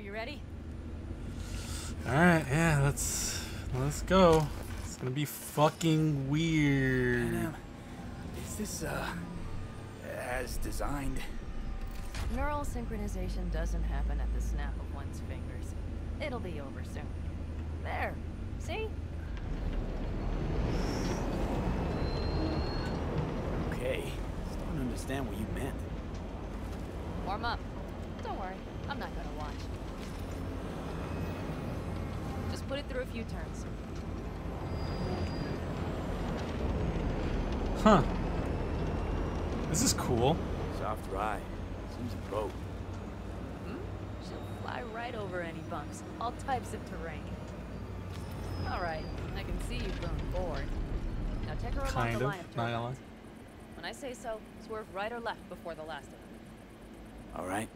Are you ready? All right, yeah, let's go. It's gonna be fucking weird. Panam, is this as designed? Neural synchronization doesn't happen at the snap of one's fingers. It'll be over soon. There, see? Okay, still don't understand what you meant. Warm up. Don't worry, I'm not gonna watch. Just put it through a few turns. Huh. This is cool. Soft ride. Seems a boat. She'll fly right over any bumps, all types of terrain. All right, I can see you've grown bored. Now take her along the line of turbulence. When I say so, swerve right or left before the last of them. All right.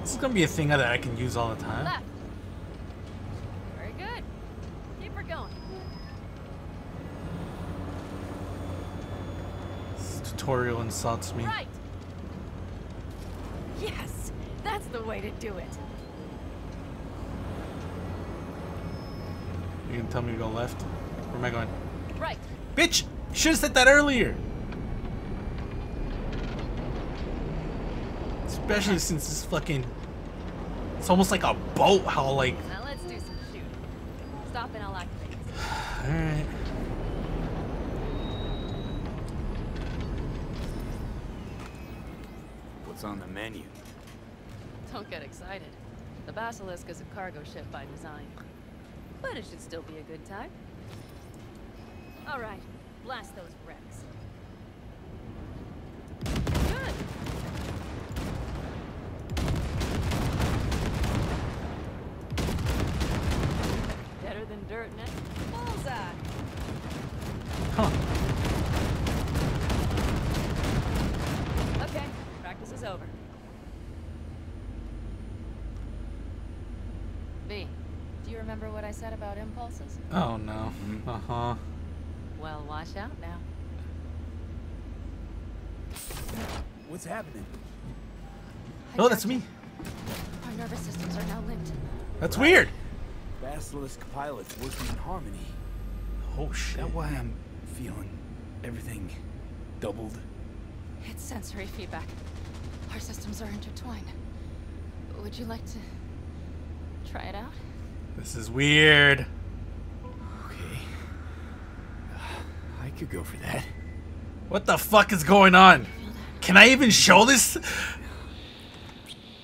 This is gonna be a thing that I can use all the time. Left. Very good. Keep her going. This tutorial insults me. Right. Yes, that's the way to do it. You can tell me to go left. Where am I going? Right. Bitch, you should have said that earlier. Especially since this fucking, it's almost like a boat, how like. Now let's do some shooting. Stop and I'll activate this. Alright. What's on the menu? Don't get excited. The Basilisk is a cargo ship by design. But it should still be a good time. Alright, blast those wrecks. Good! Dirt net. Bullseye. Huh. Okay, practice is over. B, do you remember what I said about impulses? Oh no. Uh-huh. Well, watch out now. What's happening? No, that's me. Our nervous systems are now linked. That's weird. Basilisk pilots working in harmony. Oh shit. That's why I'm feeling everything doubled. It's sensory feedback. Our systems are intertwined. Would you like to try it out? This is weird. Okay. I could go for that. What the fuck is going on? Can I even show this?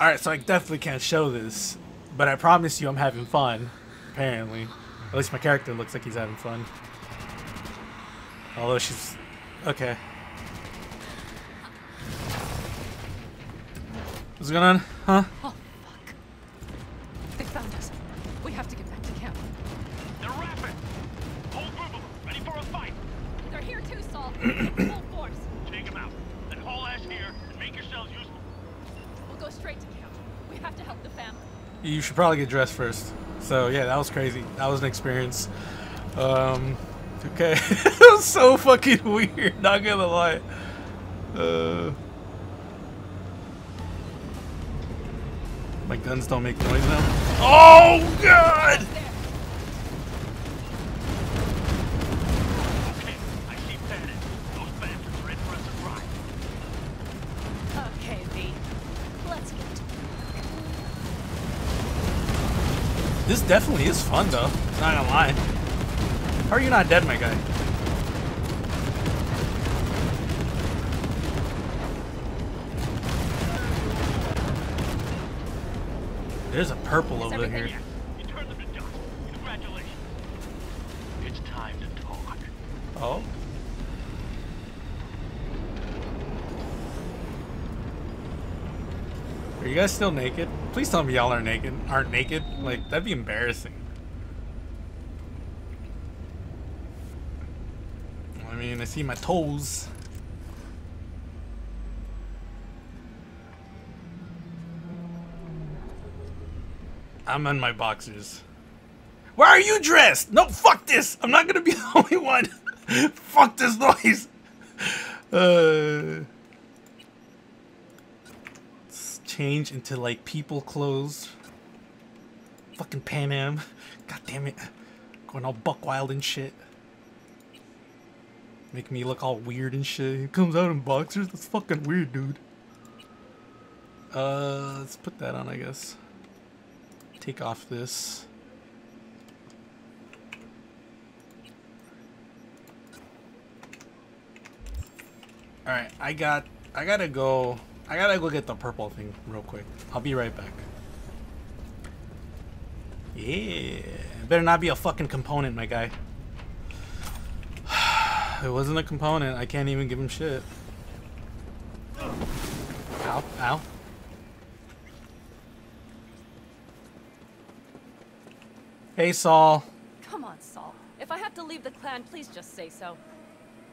Alright, so I definitely can't show this. But I promise you I'm having fun. Apparently. At least my character looks like he's having fun. Although she's... Okay. What's going on? Huh? Oh, fuck. They found us. We have to get back to camp. They're rapid. Whole group of them. Ready for a fight. They're here too, Saul. Full force. Take them out. Then haul ass here and make yourselves useful. We'll go straight to camp. We have to help the family. You should probably get dressed first. So yeah, that was crazy. That was an experience. Okay. That was so fucking weird, not gonna lie. My guns don't make noise now. Oh god! Okay, I keep that. Those bastards are in for us to ride. Okay, V. Let's get to this. Definitely is fun though, not gonna lie. How are you not dead, my guy? There's a purple over here. Yes. You turned them to dust. Congratulations. It's time to talk. Oh. Are you guys still naked? Please tell me y'all are naked. Aren't naked? Like that'd be embarrassing. I mean, I see my toes. I'm in my boxers. Why are you dressed? No, fuck this. I'm not gonna be the only one. Fuck this noise. change into like people clothes. Fucking Panam. God damn it. Going all buck wild and shit. Make me look all weird and shit. He comes out in boxers? That's fucking weird, dude. Let's put that on, I guess. Take off this. Alright, I gotta go get the purple thing real quick. I'll be right back. Yeah. Better not be a fucking component, my guy. It wasn't a component. I can't even give him shit. Ow, ow. Hey, Saul. Come on, Saul. If I have to leave the clan, please just say so.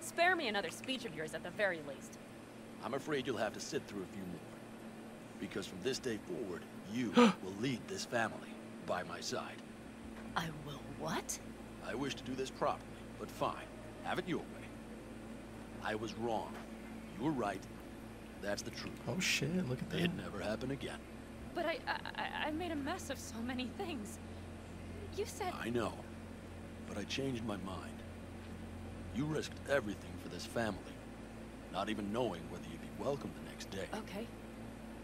Spare me another speech of yours at the very least. I'm afraid you'll have to sit through a few more. Because from this day forward, you will lead this family by my side. I will what? I wish to do this properly, but fine. Have it your way. I was wrong. You were right. That's the truth. Oh shit, look at that. It never happened again. But I made a mess of so many things. You said... I know. But I changed my mind. You risked everything for this family. Not even knowing whether you'd be welcome the next day. Okay.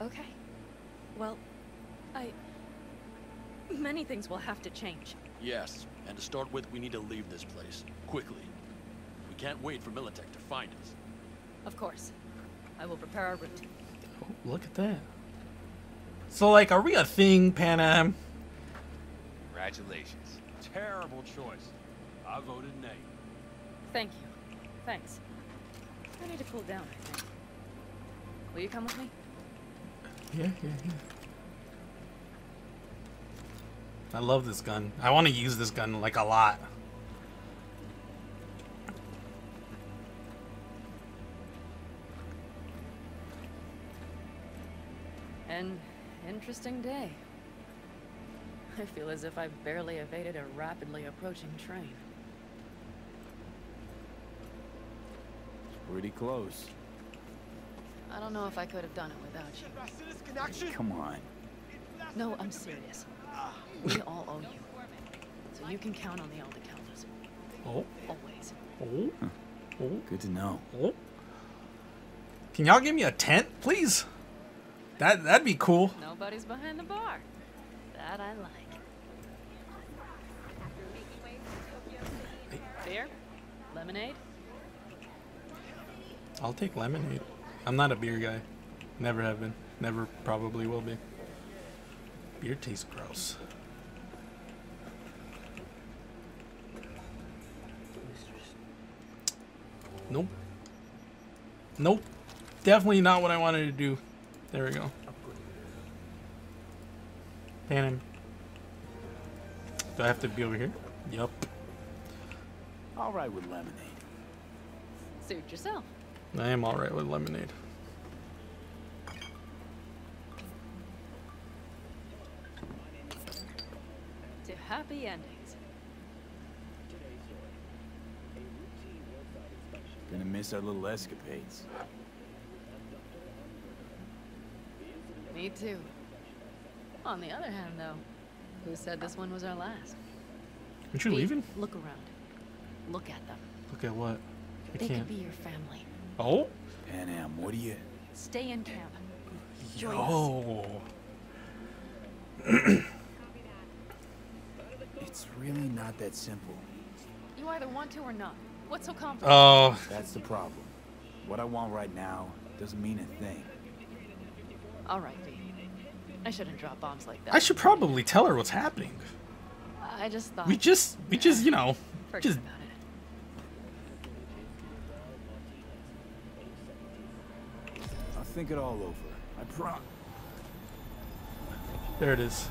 Okay. Well, many things will have to change. Yes. And to start with, we need to leave this place. Quickly. We can't wait for Militech to find us. Of course. I will prepare our route. Oh, look at that. So, like, are we a thing, Panam? Congratulations. Terrible choice. I voted nay. Thank you. Thanks. I need to cool down, I think. Will you come with me? Yeah. I love this gun. I want to use this gun, like, a lot. An interesting day. I feel as if I barely evaded a rapidly approaching train. Pretty close. I don't know if I could have done it without you. Come on. No, I'm serious. We all owe you. So you can count on the Aldecaldos. Oh. Always. Oh. Oh. Good to know. Oh. Can y'all give me a tent, please? That'd be cool. Nobody's behind the bar. That I like. Beer? Lemonade? I'll take lemonade. I'm not a beer guy. Never have been. Never probably will be. Beer tastes gross. Nope. Nope. Definitely not what I wanted to do. There we go. Panam. Do I have to be over here? Yup. All right with lemonade. Suit yourself. I am all right with lemonade. To happy endings. Gonna miss our little escapades. Me too. On the other hand, though, who said this one was our last? Aren't you leaving? Look around. Look at them. Look at what? They could be your family. Oh? Panam, what do you... Stay in camp. Yo. It's really not that simple. You either want to or not. What's so complicated? Oh. That's the problem. What I want right now doesn't mean a thing. All right, B. I shouldn't drop bombs like that. I should probably tell her what's happening. I just thought... We just, you know... Forget just... about it. I'll think it all over. I promise. There it is.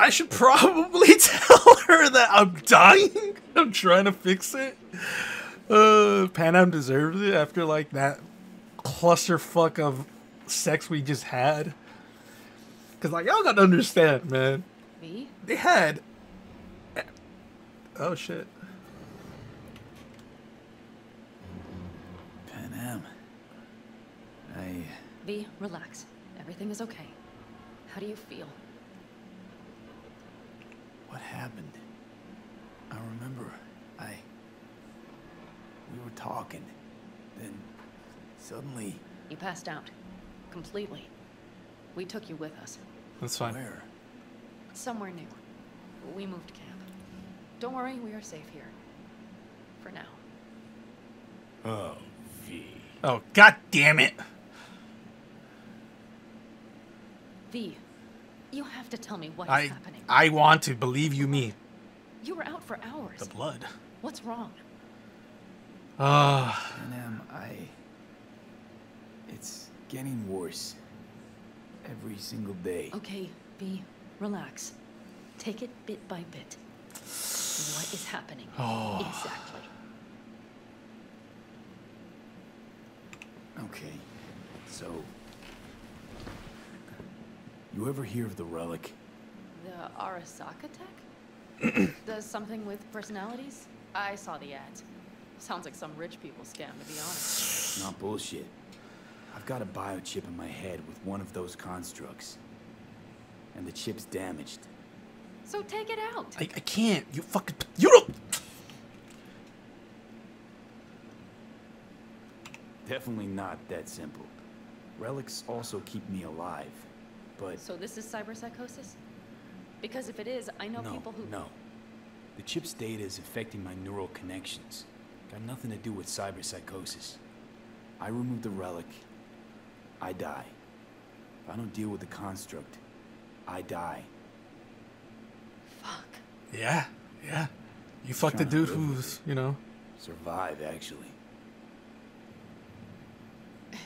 I should probably tell her that I'm dying. I'm trying to fix it. Panam deserves it after like that clusterfuck of sex we just had. Cause like y'all gotta understand, man. Me? They had. Oh shit. Panam, V, relax. Everything is okay. How do you feel? What happened? I remember. We were talking. Then, suddenly... You passed out. Completely. We took you with us. That's fine. Where? Somewhere new. We moved camp. Don't worry, we are safe here. For now. Oh, V. Oh, god damn it! V, you have to tell me what is happening. I want to. Believe you me. You were out for hours. The blood. What's wrong? Panam, it's getting worse. Every single day. Okay, V, relax. Take it bit by bit. What is happening? Oh. Exactly. Okay, so... You ever hear of the relic? The Arasaka tech? Does something with personalities? I saw the ads. Sounds like some rich people scam, to be honest. Not bullshit. I've got a biochip in my head with one of those constructs. And the chip's damaged. So take it out. I can't. You fucking... You don't... Definitely not that simple. Relics also keep me alive. But... So this is cyberpsychosis? Because if it is, I know people who... No. The chip's data is affecting my neural connections. Got nothing to do with cyberpsychosis. I remove the relic, I die. If I don't deal with the construct, I die. Fuck. Yeah, yeah. You fucked the dude who's, you know... Survive, actually.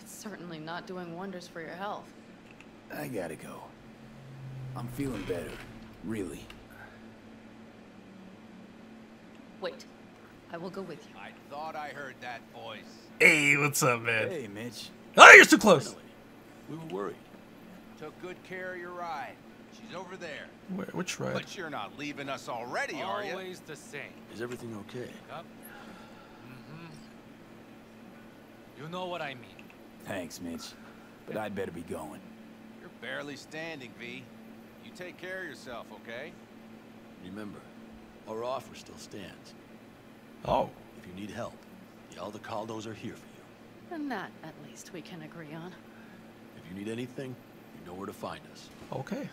It's certainly not doing wonders for your health. I gotta go. I'm feeling better, really. Wait, I will go with you. I thought I heard that voice. Hey, what's up, man? Hey, Mitch. Oh, you're too close. Finally. We were worried. Took good care of your ride. She's over there. Wait, which ride? But you're not leaving us already, are you? Always the same. Is everything okay? Mm-hmm. You know what I mean. Thanks, Mitch. But I'd better be going. You're barely standing, V. You take care of yourself, okay? Remember, our offer still stands. Oh. If you need help, the Aldecaldos are here for you. And that, at least, we can agree on. If you need anything, you know where to find us. Okay.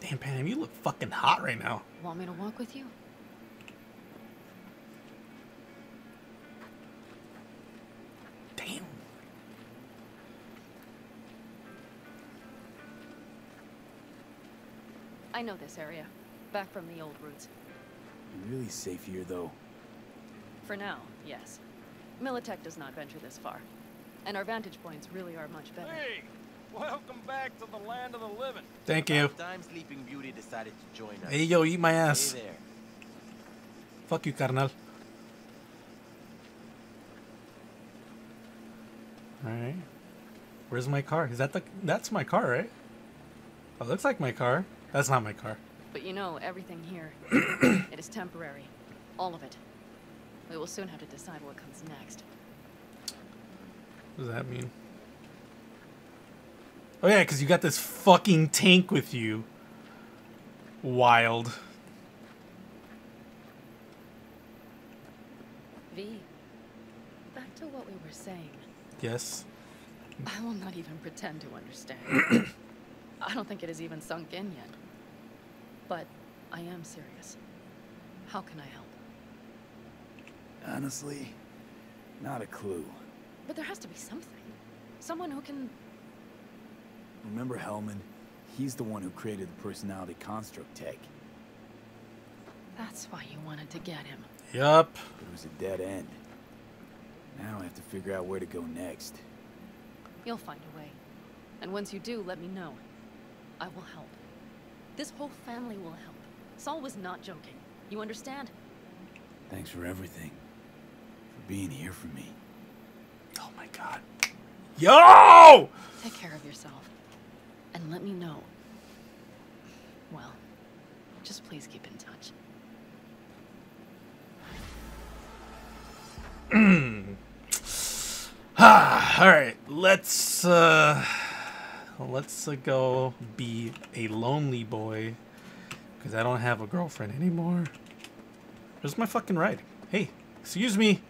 Damn, Panam, you look fucking hot right now. Want me to walk with you? Damn. I know this area. Back from the old routes. You're really safe here, though. For now, yes. Militech does not venture this far. And our vantage points really are much better. Hey! Welcome back to the land of the living. Thank you. Time Sleeping Beauty decided to join us. Hey, yo, eat my ass. Hey there. Fuck you, Carnal. Alright. Where's my car? Is that the... That's my car, right? It looks like my car. That's not my car. But you know, everything here, it is temporary. All of it. We will soon have to decide what comes next. What does that mean? Oh yeah, because you got this fucking tank with you. Wild. V, back to what we were saying. Yes. I will not even pretend to understand. I don't think it has even sunk in yet. But I am serious. How can I help? Honestly, not a clue. But there has to be something. Someone who can... Remember Hellman? He's the one who created the personality construct tech. That's why you wanted to get him. Yup. It was a dead end. Now I have to figure out where to go next. You'll find a way. And once you do, let me know. I will help. This whole family will help. Saul was not joking. You understand? Thanks for everything. For being here for me. Oh my god. Yo! Take care of yourself. And let me know. Well, just please keep in touch. All right, let's go be a lonely boy, because I don't have a girlfriend anymore. Where's my fucking ride? Hey, excuse me.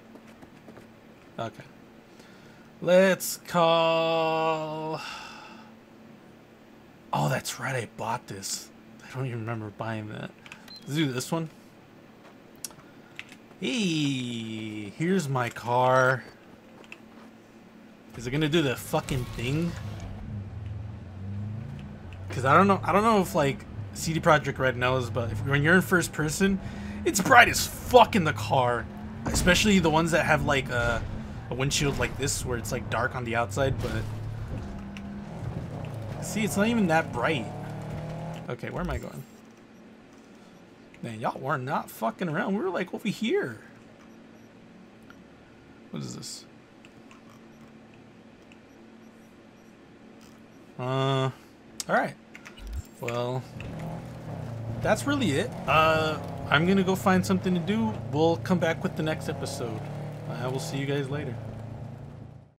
Okay. Let's call... Oh, that's right, I bought this. I don't even remember buying that. Let's do this one. Hey, here's my car. Is it gonna do the fucking thing? Because I don't know if, like, CD Projekt Red knows, but when you're in first person, it's bright as fuck in the car. Especially the ones that have, like, a windshield like this, where it's, like, dark on the outside, but... See, it's not even that bright. Okay, where am I going? Man, y'all were not fucking around. We were, like, over here. What is this? Alright. Well, that's really it. I'm gonna go find something to do. We'll come back with the next episode. I will see you guys later.